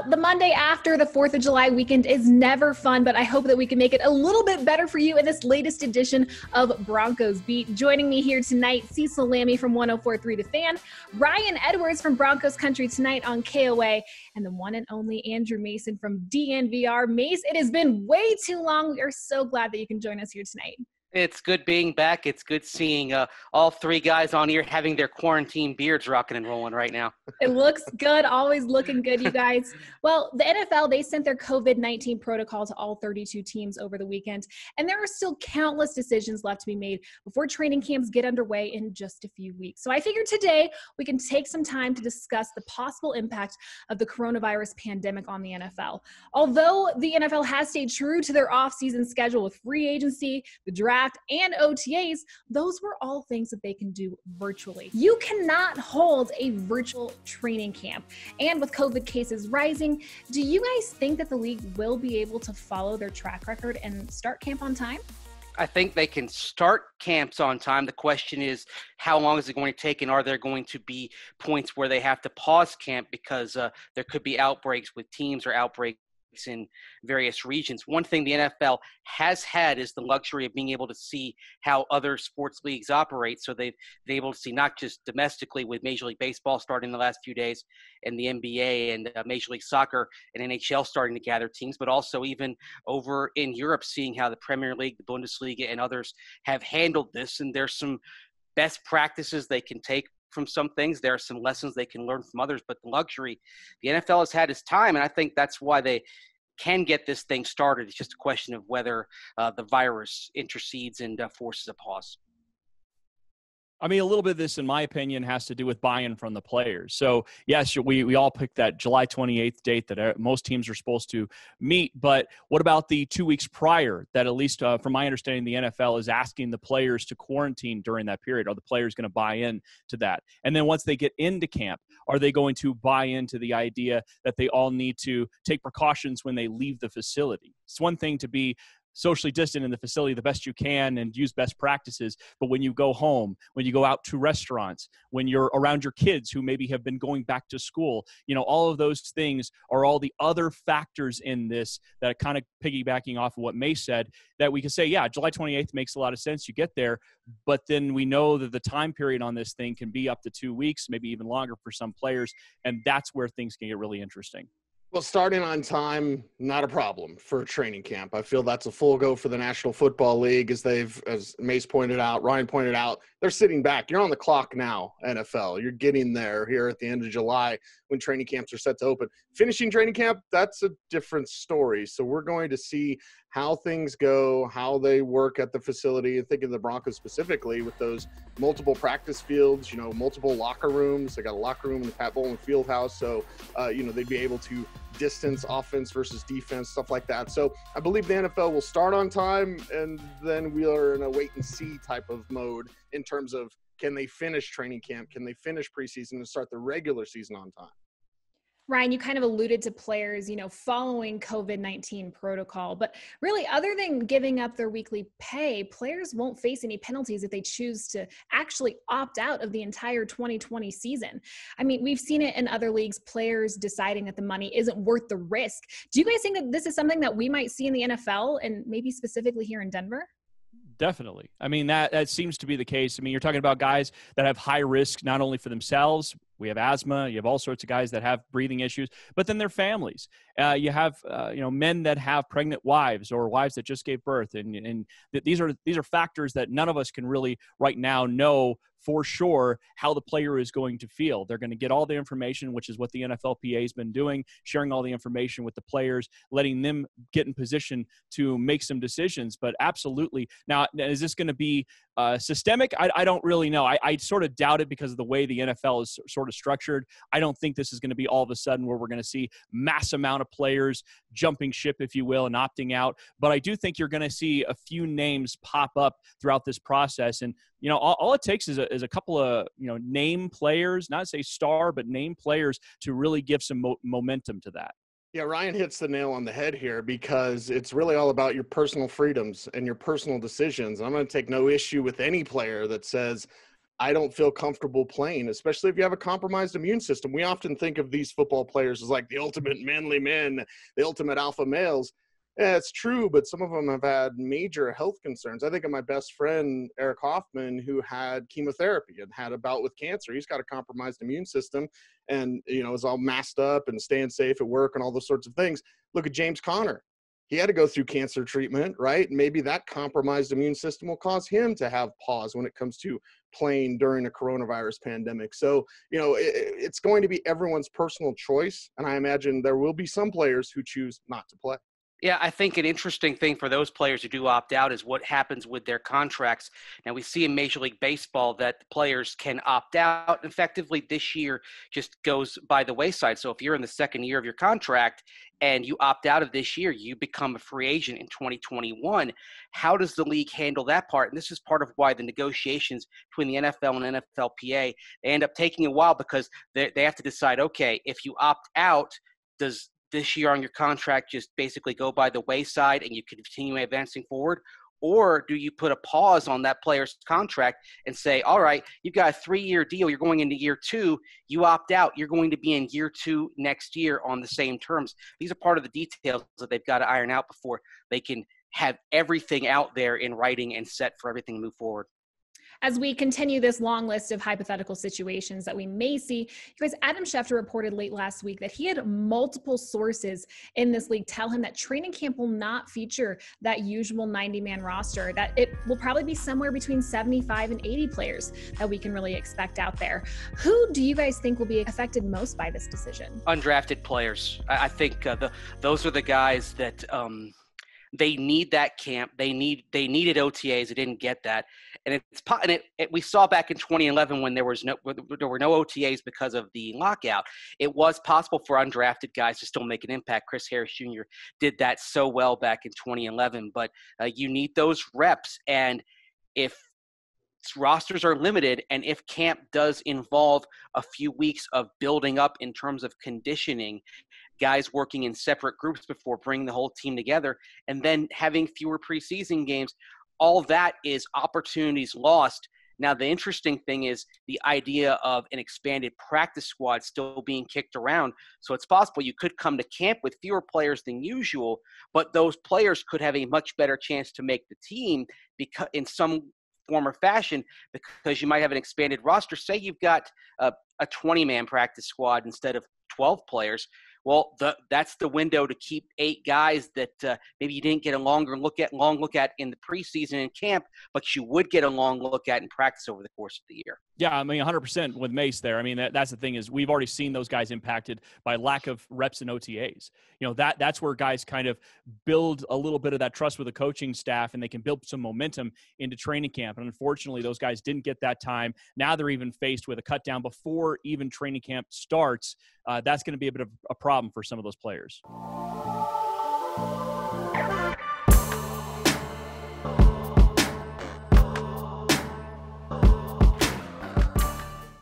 Well, the Monday after the 4th of July weekend is never fun, but I hope that we can make it a little bit better for you in this latest edition of Broncos Beat. Joining me here tonight, Cecil Lammey from 104.3 The Fan, Ryan Edwards from Broncos Country tonight on KOA, and the one and only Andrew Mason from DNVR. Mace, it has been way too long. We are so glad that you can join us here tonight. It's good being back. It's good seeing all three guys on here having their quarantine beards rocking and rolling right now. It looks good. Always looking good, you guys. Well, the NFL, they sent their COVID-19 protocol to all 32 teams over the weekend, and there are still countless decisions left to be made before training camps get underway in just a few weeks. So I figured today we can take some time to discuss the possible impact of the coronavirus pandemic on the NFL. Although the NFL has stayed true to their offseason schedule with free agency, the draft, and OTAs, those were all things that they can do virtually. You cannot hold a virtual training camp. And with COVID cases rising, do you guys think that the league will be able to follow their track record and start camp on time? I think they can start camps on time. The question is, how long is it going to take, and are there going to be points where they have to pause camp because there could be outbreaks with teams or outbreaks in various regions. One thing the NFL has had is the luxury of being able to see how other sports leagues operate. So they've been able to see not just domestically with Major League Baseball starting the last few days and the NBA and Major League Soccer and NHL starting to gather teams, but also even over in Europe, seeing how the Premier League, the Bundesliga, and others have handled this. And there's some best practices they can take from some things. There are some lessons they can learn from others, but the luxury the NFL has had is time, and I think that's why they can get this thing started. It's just a question of whether the virus intercedes and forces a pause. I mean, a little bit of this, in my opinion, has to do with buy-in from the players. So, yes, we all picked that July 28th date that most teams are supposed to meet, but what about the 2 weeks prior that, at least from my understanding, the NFL is asking the players to quarantine during that period? Are the players going to buy in to that? And then once they get into camp, are they going to buy into the idea that they all need to take precautions when they leave the facility? It's one thing to be socially distant in the facility the best you can and use best practices, but when you go home, when you go out to restaurants, when you're around your kids who maybe have been going back to school, you know, all of those things are all the other factors in this that are kind of piggybacking off of what May said, that we can say, yeah, July 28th makes a lot of sense. You get there, but then we know that the time period on this thing can be up to 2 weeks, maybe even longer for some players, and that's where things can get really interesting. Well, starting on time, not a problem for training camp. I feel that's a full go for the National Football League, as Mace pointed out, Ryan pointed out, they're sitting back. You're on the clock now, NFL. You're getting there here at the end of July when training camps are set to open. Finishing training camp, that's a different story. So we're going to see how things go, how they work at the facility, and thinking of the Broncos specifically with those multiple practice fields, you know, multiple locker rooms. They got a locker room in the Pat Bowlen Fieldhouse, so, you know, they'd be able to distance offense versus defense, stuff like that. So I believe the NFL will start on time, and then we are in a wait-and-see type of mode in terms of, can they finish training camp? Can they finish preseason and start the regular season on time? Ryan, you kind of alluded to players, you know, following COVID-19 protocol, but really other than giving up their weekly pay, players won't face any penalties if they choose to actually opt out of the entire 2020 season. I mean, we've seen it in other leagues, players deciding that the money isn't worth the risk. Do you guys think that this is something that we might see in the NFL and maybe specifically here in Denver? Definitely. I mean, that seems to be the case. I mean, you're talking about guys that have high risk, not only for themselves. We have asthma. You have all sorts of guys that have breathing issues, but then their families. You have, you know, men that have pregnant wives or wives that just gave birth. And these are factors that none of us can really right now know for sure how the player is going to feel. They're going to get all the information, which is what the NFLPA has been doing, sharing all the information with the players, letting them get in position to make some decisions. But absolutely. Now, is this going to be systemic? I don't really know. I sort of doubt it because of the way the NFL is sort of structured. I don't think this is going to be all of a sudden where we're going to see mass amount of players jumping ship, if you will, and opting out. But I do think you're going to see a few names pop up throughout this process. And, you know, all it takes is a couple of, you know, name players, not say star, but name players to really give some momentum to that. Yeah, Ryan hits the nail on the head here because it's really all about your personal freedoms and your personal decisions. And I'm going to take no issue with any player that says, I don't feel comfortable playing, especially if you have a compromised immune system. We often think of these football players as like the ultimate manly men, the ultimate alpha males. Yeah, it's true, but some of them have had major health concerns. I think of my best friend, Eric Hoffman, who had chemotherapy and had a bout with cancer. He's got a compromised immune system and, you know, is all masked up and staying safe at work and all those sorts of things. Look at James Conner. He had to go through cancer treatment, right? Maybe that compromised immune system will cause him to have pause when it comes to playing during a coronavirus pandemic. So, you know, it's going to be everyone's personal choice. And I imagine there will be some players who choose not to play. Yeah, I think an interesting thing for those players who do opt out is what happens with their contracts. Now, we see in Major League Baseball that players can opt out. Effectively, this year just goes by the wayside. So if you're in the second year of your contract and you opt out of this year, you become a free agent in 2021. How does the league handle that part? And this is part of why the negotiations between the NFL and NFLPA, they end up taking a while because they have to decide, okay, if you opt out, does – this year on your contract just basically go by the wayside and you continue advancing forward? Or do you put a pause on that player's contract and say, all right, you've got a 3-year deal. You're going into year 2. You opt out. You're going to be in year 2 next year on the same terms. These are part of the details that they've got to iron out before they can have everything out there in writing and set for everything to move forward. As we continue this long list of hypothetical situations that we may see, you guys, Adam Schefter reported late last week that he had multiple sources in this league tell him that training camp will not feature that usual 90-man roster, that it will probably be somewhere between 75 and 80 players that we can really expect out there. Who do you guys think will be affected most by this decision? Undrafted players. I think those are the guys that they need that camp. They needed OTAs. They didn't get that. And we saw back in 2011 when there were no OTAs because of the lockout. It was possible for undrafted guys to still make an impact. Chris Harris Jr. did that so well back in 2011. But you need those reps. And if rosters are limited and if camp does involve a few weeks of building up in terms of conditioning, guys working in separate groups before bringing the whole team together, and then having fewer preseason games, all that is opportunities lost. Now, the interesting thing is the idea of an expanded practice squad still being kicked around. So it's possible you could come to camp with fewer players than usual, but those players could have a much better chance to make the team because in some form or fashion, because you might have an expanded roster. Say you've got a 20-man practice squad instead of 12 players. Well, that's the window to keep 8 guys that maybe you didn't get a long look at in the preseason and camp, but you would get a long look at in practice over the course of the year. Yeah, I mean, 100% with Mace there. I mean, that's the thing is we've already seen those guys impacted by lack of reps and OTAs. You know, that's where guys kind of build a little bit of that trust with the coaching staff and they can build some momentum into training camp. And unfortunately, those guys didn't get that time. Now they're even faced with a cut down before even training camp starts. That's going to be a bit of a problem for some of those players.